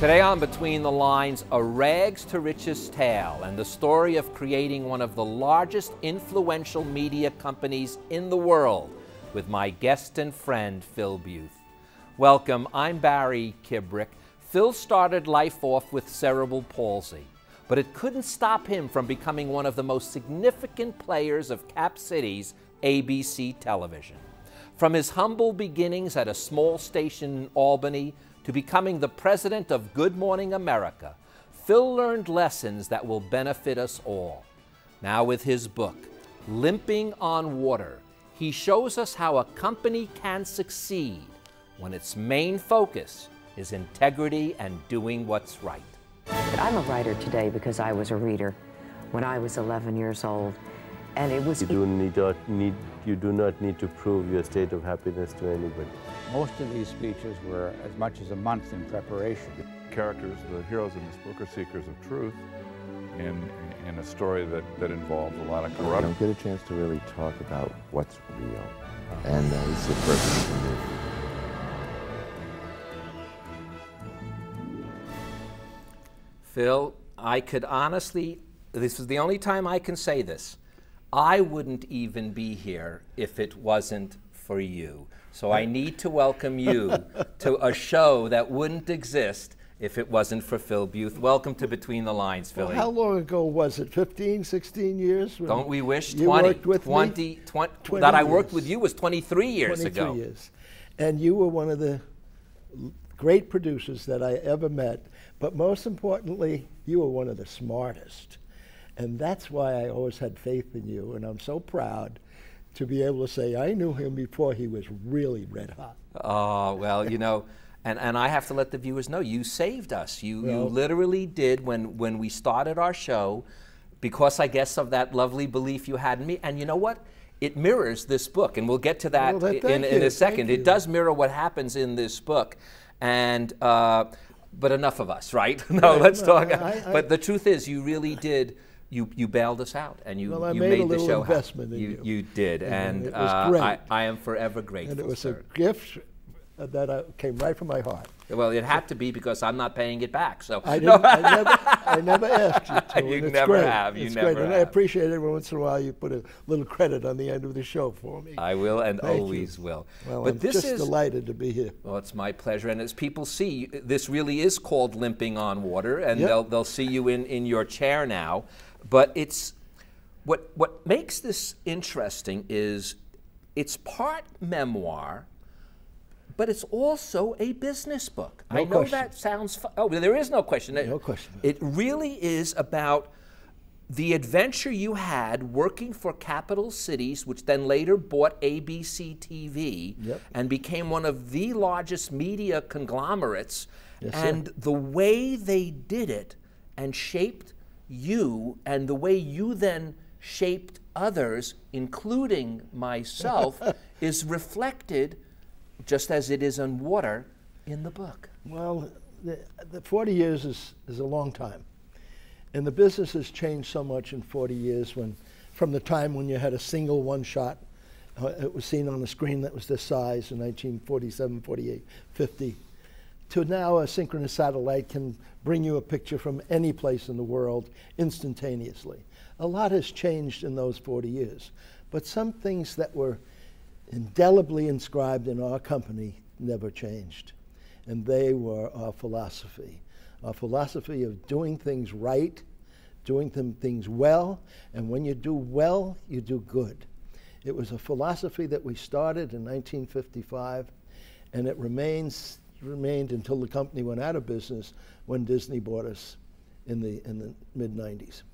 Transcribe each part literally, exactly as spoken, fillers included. Today on Between the Lines, a rags to riches tale and the story of creating one of the largest influential media companies in the world with my guest and friend, Phil Beuth. Welcome, I'm Barry Kibrick. Phil started life off with cerebral palsy, but it couldn't stop him from becoming one of the most significant players of Cap City's A B C television. From his humble beginnings at a small station in Albany, to becoming the president of Good Morning America, Phil learned lessons that will benefit us all. Now with his book, Limping on Water, he shows us how a company can succeed when its main focus is integrity and doing what's right. I'm a writer today because I was a reader when I was eleven years old, and it was... You do not need, you do not need to prove your state of happiness to anybody. Most of these speeches were as much as a month in preparation. The characters, the heroes in this book, are seekers of truth in, in a story that, that involved a lot of corruption. You don't get a chance to really talk about what's real, and uh, it's the first thing you do. Phil, I could honestly, this is the only time I can say this, I wouldn't even be here if it wasn't for you. So I need to welcome you to a show that wouldn't exist if it wasn't for Phil Beuth. Welcome to Between the Lines, Philly. Well, how long ago was it? fifteen, sixteen years? Don't we wish? twenty, twenty, twenty, twenty that years. I worked with you was twenty-three years twenty-three ago. Years. And you were one of the great producers that I ever met. But most importantly, you were one of the smartest. And that's why I always had faith in you, and I'm so proud to be able to say, I knew him before he was really red hot. Oh, well, you know, and, and I have to let the viewers know, you saved us. You, well, you literally did when, when we started our show, because I guess of that lovely belief you had in me. And you know what? It mirrors this book, and we'll get to that, well, that in, in a second. It does mirror what happens in this book. And, uh, but enough of us, right? no, right. let's no, talk. I, I, but the truth is, you really did. You, you bailed us out, and you, well, I you made, made a little the show investment in you, you. You did, and, and it was uh, great. I, I am forever grateful. And it was sir. a gift that I, came right from my heart. Well, it had to be because I'm not paying it back. So I, no. I, never, I never asked you to. You it's never great. have. You it's never great. have. And I appreciate every once in a while you put a little credit on the end of the show for me. I will, and Thank always you. will. Well, but I'm this just is, delighted to be here. Well, it's my pleasure. And as people see, this really is called Limping on Water, and yep. they'll they'll see you in in your chair now. But it's what what makes this interesting is it's part memoir, but it's also a business book. No I know question. that sounds oh there is no question. No it, question. It really is about the adventure you had working for Capital Cities, which then later bought A B C T V yep. and became one of the largest media conglomerates, yes, and sir. the way they did it and shaped you and the way you then shaped others, including myself, is reflected, just as it is on water, in the book. Well, the, the forty years is, is a long time. And the business has changed so much in forty years when, from the time when you had a single one shot, uh, it was seen on a screen that was this size in nineteen forty-seven, forty-eight, fifty, to now a synchronous satellite can bring you a picture from any place in the world instantaneously. A lot has changed in those forty years, but some things that were indelibly inscribed in our company never changed, and they were our philosophy. Our philosophy of doing things right, doing them things well, and when you do well, you do good. It was a philosophy that we started in nineteen fifty-five, and it remains remained until the company went out of business when Disney bought us in the in the mid nineties,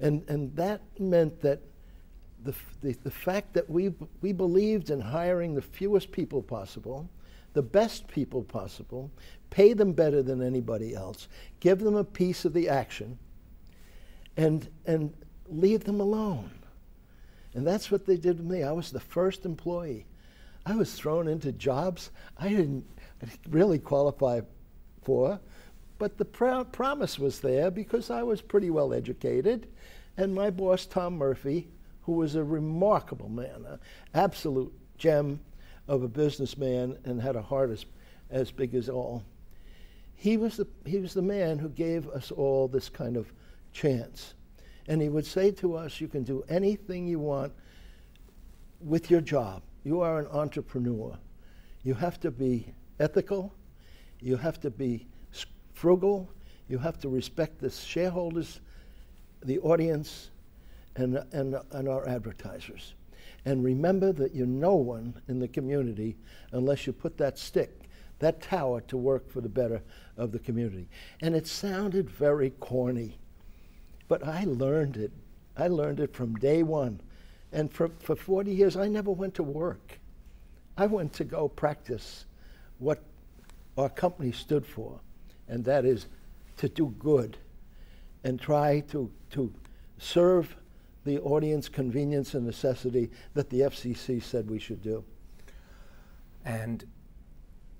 and and that meant that the the, the fact that we we believed in hiring the fewest people possible, the best people possible, pay them better than anybody else, give them a piece of the action, and and leave them alone. And that's what they did to me. I was the first employee. I was thrown into jobs I didn't really qualify for, but the pr promise was there because I was pretty well educated, and my boss, Tom Murphy, who was a remarkable man, an absolute gem of a businessman, and had a heart as, as big as all, He was the, he was the man who gave us all this kind of chance. And he would say to us, you can do anything you want with your job. You are an entrepreneur. You have to be ethical. You have to be frugal. You have to respect the shareholders, the audience, and, and, and our advertisers. And remember that you're no one in the community unless you put that stick, that tower, to work for the better of the community. And it sounded very corny, but I learned it. I learned it from day one. And for, for forty years, I never went to work. I went to go practice what our company stood for, and that is to do good and try to, to serve the audience convenience and necessity that the F C C said we should do. And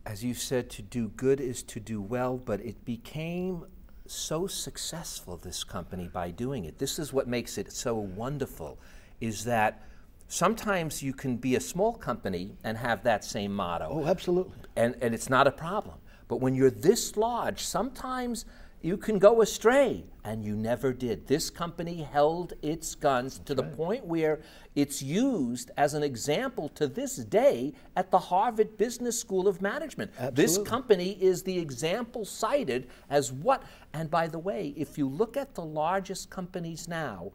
as you said, to do good is to do well, but it became so successful, this company, by doing it. This is what makes it so wonderful, is that sometimes you can be a small company and have that same motto. Oh, absolutely. And, and it's not a problem. But when you're this large, sometimes you can go astray, and you never did. This company held its guns That's to the right. point where it's used as an example to this day at the Harvard Business School of Management. Absolutely. This company is the example cited as what, and by the way, if you look at the largest companies now,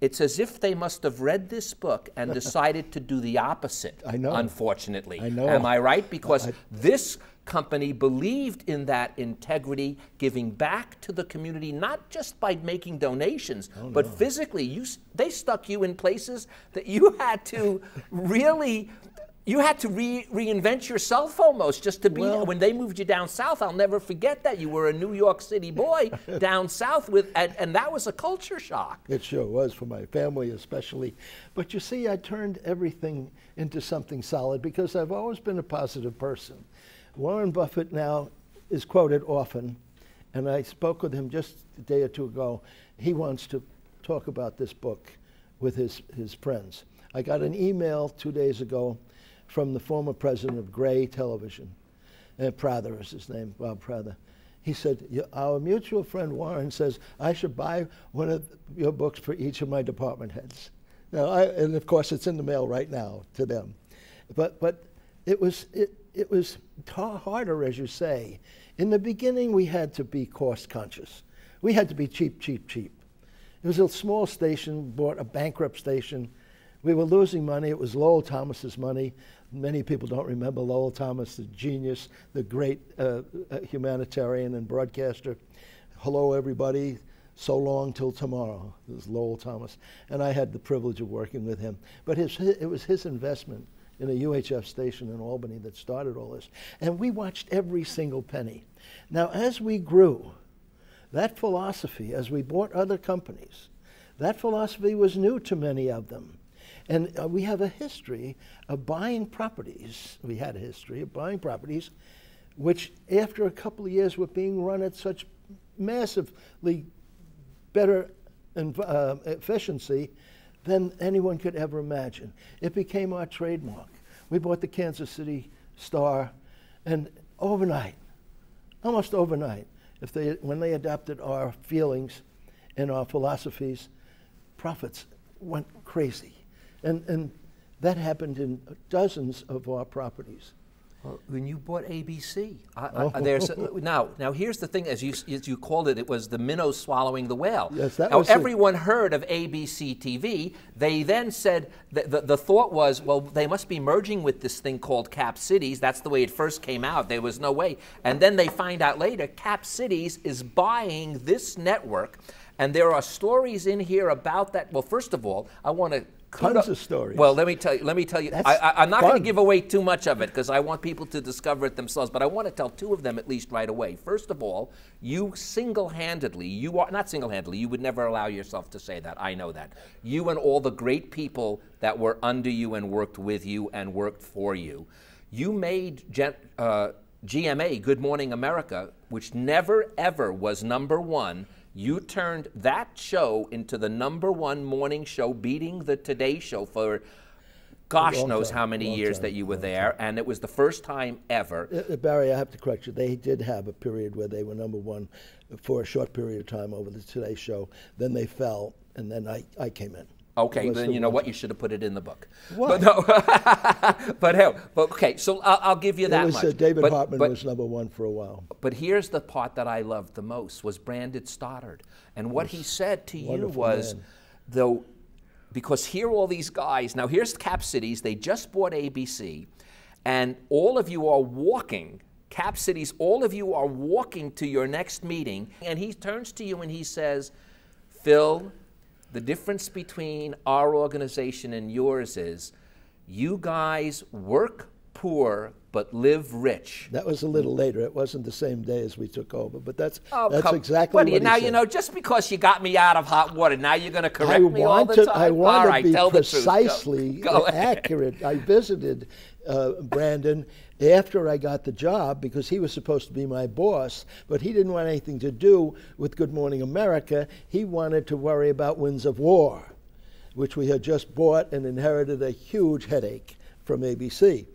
it's as if they must have read this book and decided to do the opposite, I know. unfortunately. I know. Am I right? Because I, this company believed in that integrity, giving back to the community, not just by making donations, oh, but no. physically. You, they stuck you in places that you had to really, you had to re reinvent yourself almost just to be, well, when they moved you down south, I'll never forget that. You were a New York City boy down south, with, and, and that was a culture shock. It sure was, for my family especially. But you see, I turned everything into something solid because I've always been a positive person. Warren Buffett now is quoted often, and I spoke with him just a day or two ago. He wants to talk about this book with his, his friends. I got an email two days ago from the former president of Gray Television, and Prather is his name, Bob Prather. He said, our mutual friend Warren says, I should buy one of your books for each of my department heads. Now, I, and of course, it's in the mail right now to them. But, but it was, it, it was harder, as you say. In the beginning, we had to be cost conscious. We had to be cheap, cheap, cheap. It was a small station, bought a bankrupt station. We were losing money. It was Lowell Thomas's money. Many people don't remember Lowell Thomas, the genius, the great uh, humanitarian and broadcaster. Hello, everybody. So long till tomorrow. It was Lowell Thomas. And I had the privilege of working with him. But his, his, it was his investment in a U H F station in Albany that started all this. And we watched every single penny. Now, as we grew, that philosophy, as we bought other companies, that philosophy was new to many of them. And uh, we have a history of buying properties. We had a history of buying properties, which after a couple of years were being run at such massively better uh, efficiency than anyone could ever imagine. It became our trademark. We bought the Kansas City Star, and overnight, almost overnight, if they, when they adopted our feelings and our philosophies, profits went crazy. And, and that happened in dozens of our properties. Well, when you bought A B C, I, oh. I, there's, now, now here's the thing, as you, as you called it, it was the minnow swallowing the whale. Yes, that now, was everyone it. heard of A B C T V. They then said, th the, the thought was, well, they must be merging with this thing called Cap Cities. That's the way it first came out. There was no way. And then they find out later, Cap Cities is buying this network. And there are stories in here about that. Well, first of all, I want to Tons of stories. Well, let me tell you. Let me tell you. I, I, I'm not going to give away too much of it because I want people to discover it themselves. But I want to tell two of them at least right away. First of all, you single-handedly, you are not single-handedly. You would never allow yourself to say that. I know that. You and all the great people that were under you and worked with you and worked for you, you made uh, G M A, Good Morning America, which never ever was number one. You turned that show into the number one morning show, beating the Today Show for gosh knows how many years that you were there, and it was the first time ever. Uh, Barry, I have to correct you. They did have a period where they were number one for a short period of time over the Today Show. Then they fell, and then I, I came in. Okay, then you know what? You should have put it in the book. What? But, no. but, hell, but okay, so I'll, I'll give you that much. Uh, David but, Hartman but, was number one for a while. But here's the part that I loved the most was Brandon Stoddard. And what he said to you was, man. though, because here all these guys, now here's Cap Cities, they just bought A B C, and all of you are walking, Cap Cities, all of you are walking to your next meeting, and he turns to you and he says, Phil, the difference between our organization and yours is you guys work poor but live rich. That was a little later. It wasn't the same day as we took over, but that's, oh, that's exactly what, what he now, said. Now, you know, just because you got me out of hot water, now you're going to correct I me all the to, time? I want all to right, be tell precisely the truth. Go, go accurate. I visited uh, Brandon after I got the job because he was supposed to be my boss, but he didn't want anything to do with Good Morning America. He wanted to worry about Winds of War, which we had just bought and inherited a huge headache from A B C.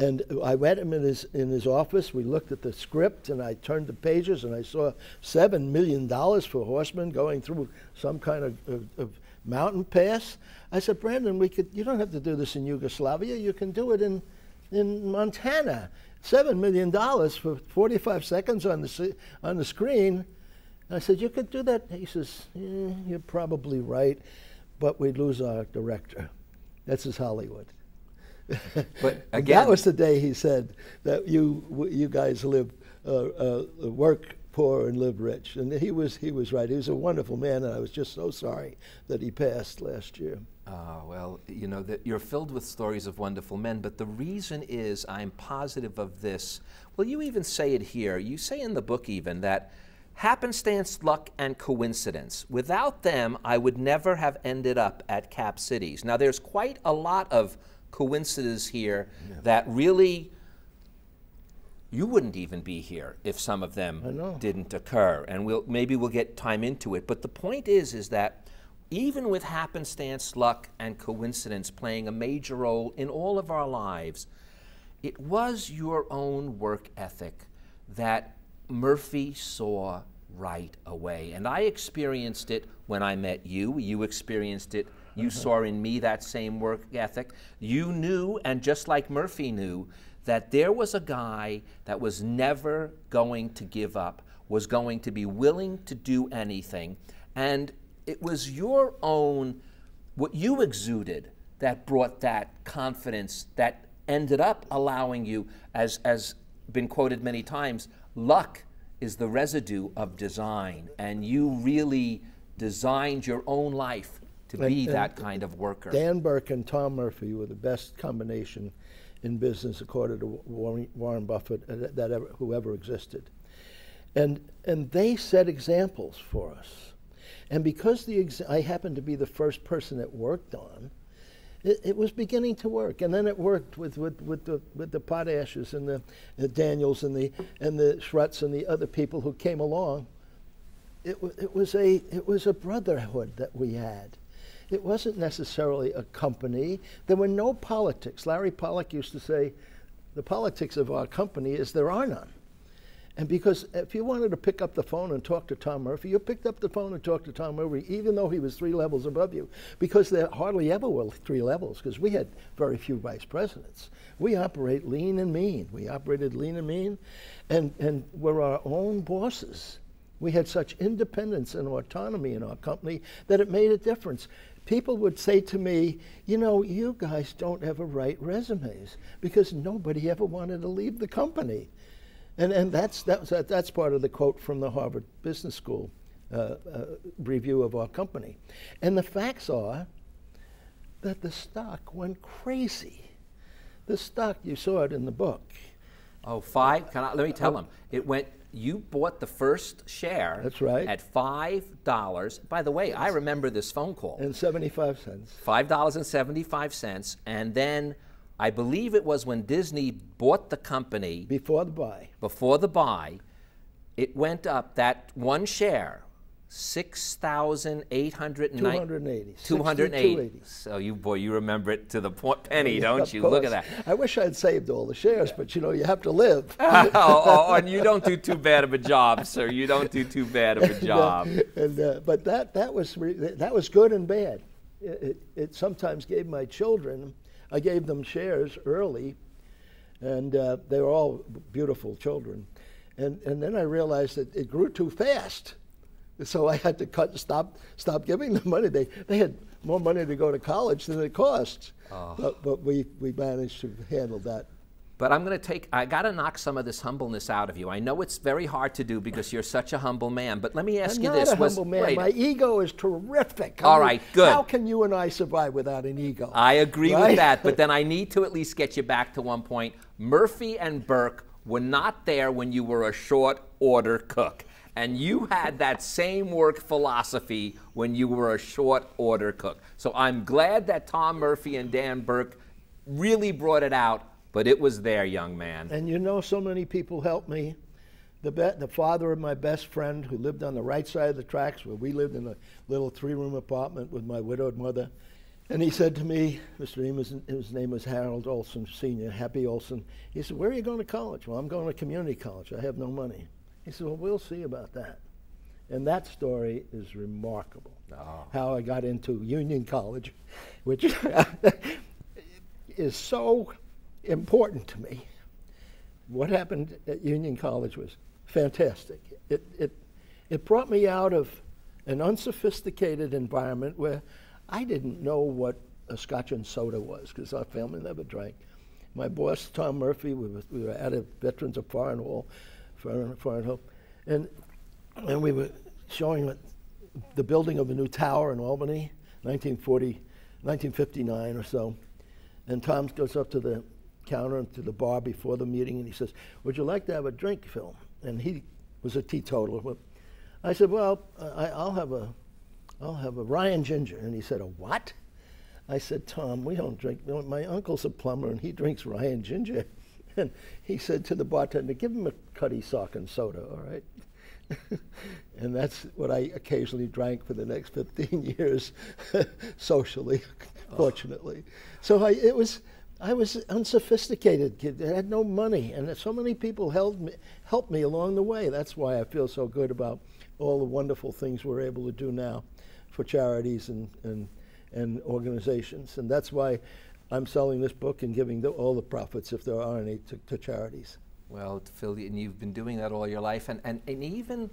And I met him in his, in his office. We looked at the script, and I turned the pages, and I saw seven million dollars for horsemen going through some kind of, of, of mountain pass. I said, Brandon, we could, you don't have to do this in Yugoslavia. You can do it in, in Montana. seven million dollars for forty-five seconds on the, on the screen. And I said, you could do that. He says, eh, you're probably right, but we'd lose our director. That's his Hollywood. But again, that was the day he said that you you guys live uh, uh, work poor and live rich, and he was he was right. He was a wonderful man, and I was just so sorry that he passed last year. Ah, well, you know that you're filled with stories of wonderful men, but the reason is I'm positive of this. Well, you even say it here. You say in the book even that happenstance, luck, and coincidence. Without them, I would never have ended up at Cap Cities. Now, there's quite a lot of coincidence here yeah. that really you wouldn't even be here if some of them didn't occur, and we'll maybe we'll get time into it, but the point is is that even with happenstance, luck, and coincidence playing a major role in all of our lives, it was your own work ethic that Murphy saw right away, and I experienced it when I met you. You experienced it. You saw in me that same work ethic. You knew, and just like Murphy knew, that there was a guy that was never going to give up, was going to be willing to do anything. And it was your own, what you exuded, that brought that confidence that ended up allowing you, as has been quoted many times, luck is the residue of design. And you really designed your own life to be and, that and kind of worker. Dan Burke and Tom Murphy were the best combination in business, according to Warren, Warren Buffett, uh, that ever, who ever existed. And, and they set examples for us. And because the ex I happened to be the first person it worked on, it, it was beginning to work. And then it worked with, with, with, the, with the Potashes and the, the Daniels and the, and the Schruts and the other people who came along. It, it, was a, it was a brotherhood that we had. It wasn't necessarily a company. There were no politics. Larry Pollack used to say, the politics of our company is there are none. And because if you wanted to pick up the phone and talk to Tom Murphy, you picked up the phone and talked to Tom Murphy, even though he was three levels above you, because there hardly ever were three levels, because we had very few vice presidents. We operate lean and mean. We operated lean and mean, and, and we're our own bosses. We had such independence and autonomy in our company that it made a difference. People would say to me, you know, you guys don't ever write resumes because nobody ever wanted to leave the company. And, and that's, that's, that's part of the quote from the Harvard Business School uh, uh, review of our company. And the facts are that the stock went crazy. The stock, you saw it in the book. Oh, five, can I, let me tell them, it went. You bought the first share That's right. at five dollars. By the way, I remember this phone call. And seventy-five cents. five dollars and seventy-five cents. And then I believe it was when Disney bought the company. Before the buy. Before the buy, it went up that one share six thousand eight hundred ninety. two hundred eighty. So you, boy, you remember it to the penny, yeah, don't you? Course. Look at that. I wish I'd saved all the shares, but you know, you have to live. oh, oh, and you don't do too bad of a job, sir. You don't do too bad of a job. and, uh, and, uh, but that, that, was re that was good and bad. It, it, it sometimes gave my children, I gave them shares early, and uh, they were all beautiful children. And, and then I realized that it grew too fast. So I had to cut, stop, stop giving them money. They, they had more money to go to college than it cost. Oh. But, but we, we managed to handle that. But I'm going to take, I got to knock some of this humbleness out of you. I know it's very hard to do because you're such a humble man, but let me ask I'm you this. I'm not a was, humble man. Right. My ego is terrific. All I mean, right, good. How can you and I survive without an ego? I agree right? with that, but then I need to at least get you back to one point. Murphy and Burke were not there when you were a short order cook. And you had that same work philosophy when you were a short order cook. So I'm glad that Tom Murphy and Dan Burke really brought it out, but it was there, young man. And you know, so many people helped me. The, be the father of my best friend who lived on the right side of the tracks where we lived in a little three-room apartment with my widowed mother. And he said to me, Mister Emerson, his name was Harold Olson Senior, Happy Olson. He said, where are you going to college? Well, I'm going to community college. I have no money. He said, well, we'll see about that. And that story is remarkable, oh. how I got into Union College, which is so important to me. What happened at Union College was fantastic. It, it, it brought me out of an unsophisticated environment where I didn't know what a scotch and soda was, because our family never drank. My boss, Tom Murphy, we were, we were out of Veterans of Foreign Hall. Foreign Hope, and and we were showing the building of a new tower in Albany, nineteen fifty-nine or so, and Tom goes up to the counter and to the bar before the meeting, and he says, "Would you like to have a drink, Phil?" And he was a teetotaler. I said, "Well, I, I'll have a, I'll have a rye and ginger," and he said, "A what?" I said, "Tom, we don't drink. My uncle's a plumber, and he drinks rye and ginger." And he said to the bartender, give him a cutty sock and soda, all right? And that's what I occasionally drank for the next fifteen years, socially, oh. fortunately. So I, it was, I was an unsophisticated kid. I had no money, and so many people held me, helped me along the way. That's why I feel so good about all the wonderful things we're able to do now for charities and, and, and organizations. And that's why I'm selling this book and giving the, all the profits, if there are any, to, to charities. Well, Phil, and you've been doing that all your life, and, and, and even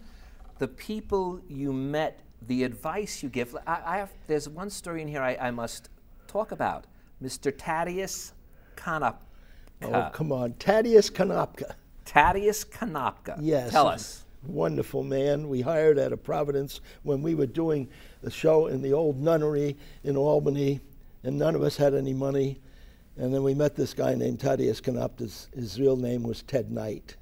the people you met, the advice you give. I, I have, there's one story in here I, I must talk about. Mister Taddeus Konopka. Oh, come on. Taddeus Konopka. Taddeus Konopka. Yes. Tell us. Wonderful man. We hired out of Providence when we were doing the show in the old nunnery in Albany. And none of us had any money. And then we met this guy named Taddeus Konopka. His, his real name was Ted Knight.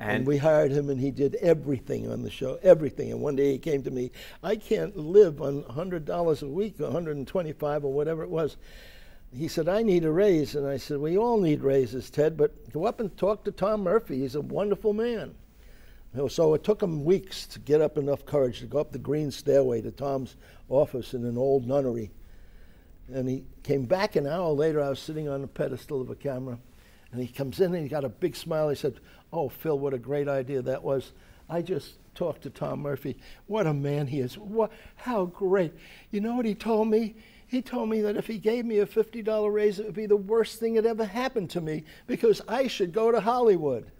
And, and we hired him, and he did everything on the show, everything. And one day he came to me, I can't live on a hundred dollars a week, a hundred twenty-five or whatever it was. He said, I need a raise. And I said, we all need raises, Ted, but go up and talk to Tom Murphy. He's a wonderful man. So it took him weeks to get up enough courage to go up the green stairway to Tom's office in an old nunnery. And he came back an hour later. I was sitting on the pedestal of a camera. And he comes in and he got a big smile. He said, oh, Phil, what a great idea that was. I just talked to Tom Murphy. What a man he is. What, how great. You know what he told me? He told me that if he gave me a fifty dollar raise, it would be the worst thing that ever happened to me because I should go to Hollywood.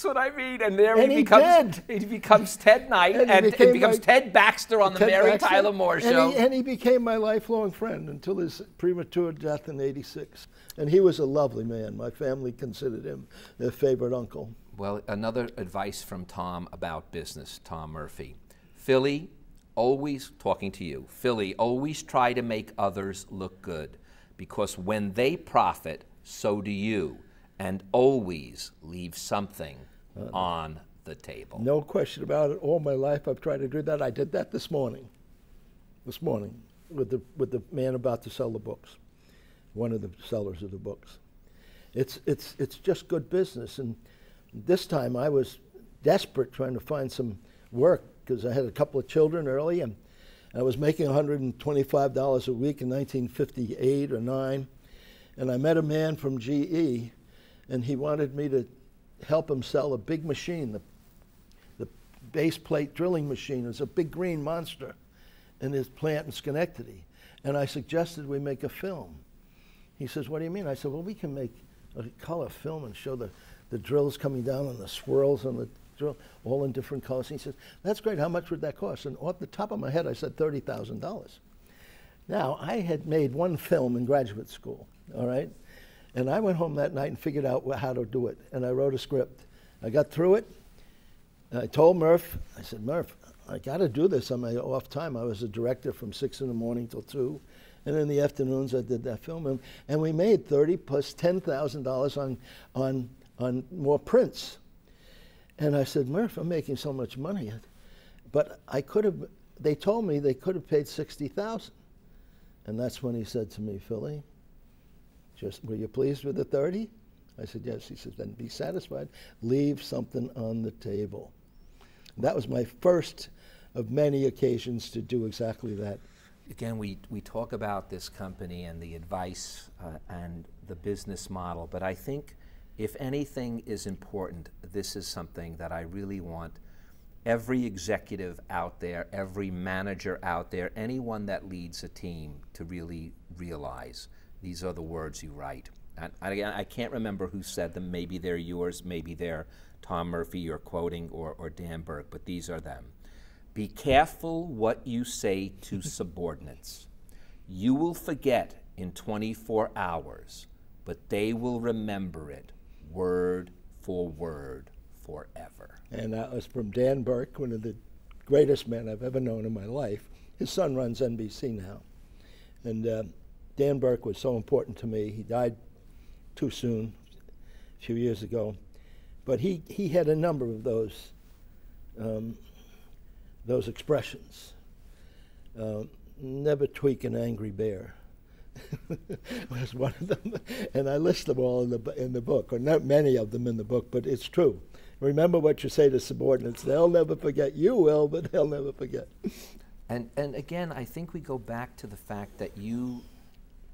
That's what I mean. And there and he, he becomes did. He becomes Ted Knight and, and it becomes my, Ted Baxter on the Ted Mary Baxter. Tyler Moore Show. And he, and he became my lifelong friend until his premature death in eighty-six. And he was a lovely man. My family considered him their favorite uncle. Well, another advice from Tom about business, Tom Murphy. Philly, always talking to you. Philly, always try to make others look good because when they profit, so do you. And always leave something uh, on the table. No question about it. All my life I've tried to do that. I did that this morning, this morning, with the, with the man about to sell the books, one of the sellers of the books. It's, it's, it's just good business. And this time I was desperate trying to find some work because I had a couple of children early, and I was making one hundred twenty-five dollars a week in nineteen fifty-eight or nine, and I met a man from G E, and he wanted me to help him sell a big machine, the, the base plate drilling machine. It was a big green monster in his plant in Schenectady, and I suggested we make a film. He says, what do you mean? I said, well, we can make a color film and show the, the drills coming down and the swirls on the drill, all in different colors. And he says, that's great, how much would that cost? And off the top of my head, I said thirty thousand dollars. Now, I had made one film in graduate school, all right? And I went home that night and figured out how to do it, and I wrote a script. I got through it, and I told Murph, I said, Murph, I gotta do this on my off time. I was a director from six in the morning till two, and in the afternoons I did that film, and, and we made thirty plus ten thousand dollars on, on, on more prints. And I said, Murph, I'm making so much money, but I could have, they told me they could have paid sixty thousand. And that's when he said to me, Philly, just, were you pleased with the thirty? I said, yes. He said, then be satisfied, leave something on the table. And that was my first of many occasions to do exactly that. Again, we, we talk about this company and the advice uh, and the business model, but I think if anything is important, this is something that I really want every executive out there, every manager out there, anyone that leads a team to really realize. These are the words you write. And I, I can't remember who said them. Maybe they're yours, maybe they're Tom Murphy you're quoting or, or Dan Burke, but these are them. Be careful what you say to subordinates. You will forget in twenty-four hours, but they will remember it word for word forever. And that was from Dan Burke, one of the greatest men I've ever known in my life. His son runs N B C now. And uh, Dan Burke was so important to me. He died too soon, a few years ago. But he, he had a number of those um, those expressions. Uh, never tweak an angry bear was one of them. And I list them all in the, in the book, or not many of them in the book, but it's true. Remember what you say to subordinates. They'll never forget. You will, but they'll never forget. And, and again, I think we go back to the fact that you,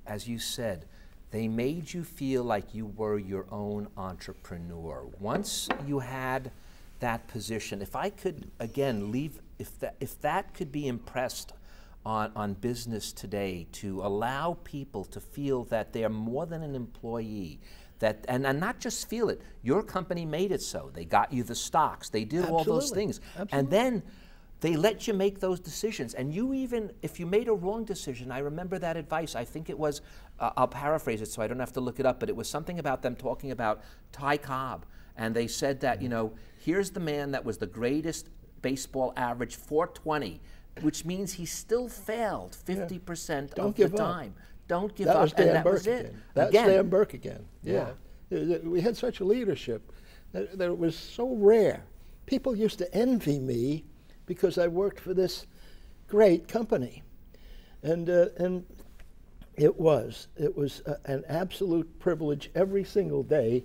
as you said, they made you feel like you were your own entrepreneur. Once you had that position, if I could, again, leave, if that, if that could be impressed on, on business today, to allow people to feel that they are more than an employee, that, and, and not just feel it, your company made it so. They got you the stocks, they did Absolutely. all those things. Absolutely. And then they let you make those decisions. And you even, if you made a wrong decision, I remember that advice, I think it was, uh, I'll paraphrase it so I don't have to look it up, but it was something about them talking about Ty Cobb. And they said that, you know, here's the man that was the greatest baseball average, four twenty, which means he still failed fifty percent yeah. of the time. Up. Don't give that up. Was Dan and that Burke was it. Again. That's again. Dan Burke again. Yeah. yeah. We had such a leadership that, that it was so rare. People used to envy me because I worked for this great company. And, uh, and it was, it was a, an absolute privilege every single day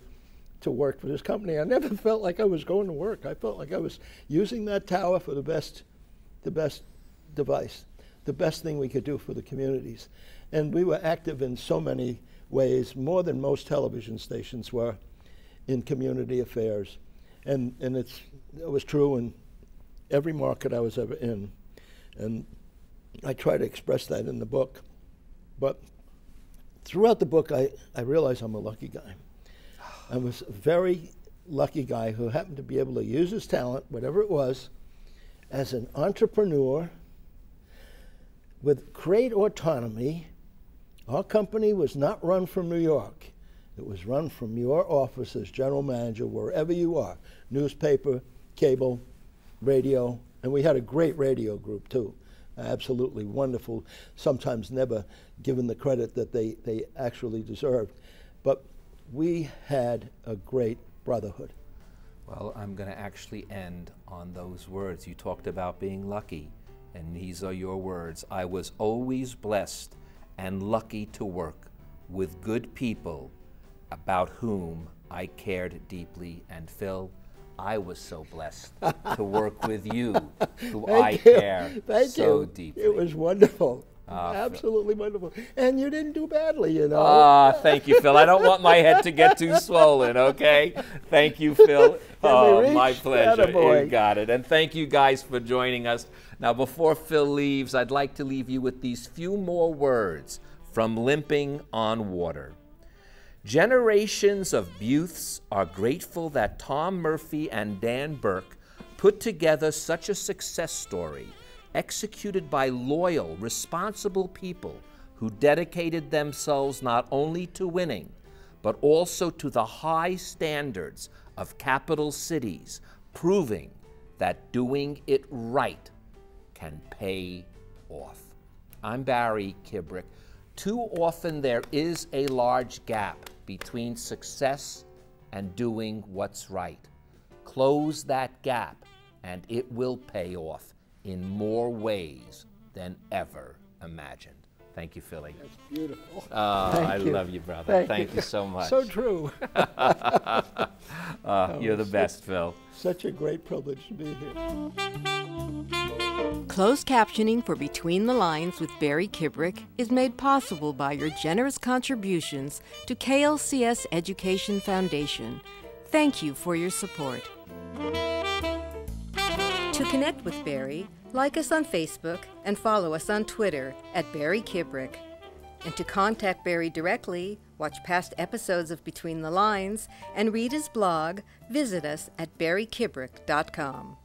to work for this company. I never felt like I was going to work. I felt like I was using that tower for the best, the best device, the best thing we could do for the communities. And we were active in so many ways, more than most television stations were, in community affairs. And, and it's, it was true in every market I was ever in. And I try to express that in the book. But throughout the book, I, I realize I'm a lucky guy. I was a very lucky guy who happened to be able to use his talent, whatever it was, as an entrepreneur with great autonomy. Our company was not run from New York. It was run from your office as general manager, wherever you are, newspaper, cable, radio, and we had a great radio group too. Absolutely wonderful, sometimes never given the credit that they, they actually deserved. But we had a great brotherhood. Well, I'm going to actually end on those words. You talked about being lucky, and these are your words. I was always blessed and lucky to work with good people about whom I cared deeply. And Phil, I was so blessed to work with you, who Thank I you. care Thank so you. deeply. It was wonderful. Uh, Absolutely Phil. wonderful. And you didn't do badly, you know. Ah, thank you, Phil. I don't want my head to get too swollen, okay? Thank you, Phil. Oh, my pleasure. You got it. And thank you guys for joining us. Now, before Phil leaves, I'd like to leave you with these few more words from Limping on Water. Generations of Beuths are grateful that Tom Murphy and Dan Burke put together such a success story, executed by loyal, responsible people who dedicated themselves not only to winning, but also to the high standards of capital cities, proving that doing it right can pay off. I'm Barry Kibrick. Too often there is a large gap between success and doing what's right. Close that gap and it will pay off in more ways than ever imagined. Thank you, Philly. That's beautiful. Oh, I you. love you, brother. Thank, Thank you. you so much. So true. uh, no, you're the best, such, Phil. Such a great privilege to be here. Closed captioning for Between the Lines with Barry Kibrick is made possible by your generous contributions to K L C S Education Foundation. Thank you for your support. To connect with Barry, like us on Facebook and follow us on Twitter at Barry Kibrick. And to contact Barry directly, watch past episodes of Between the Lines, and read his blog, visit us at barry kibrick dot com.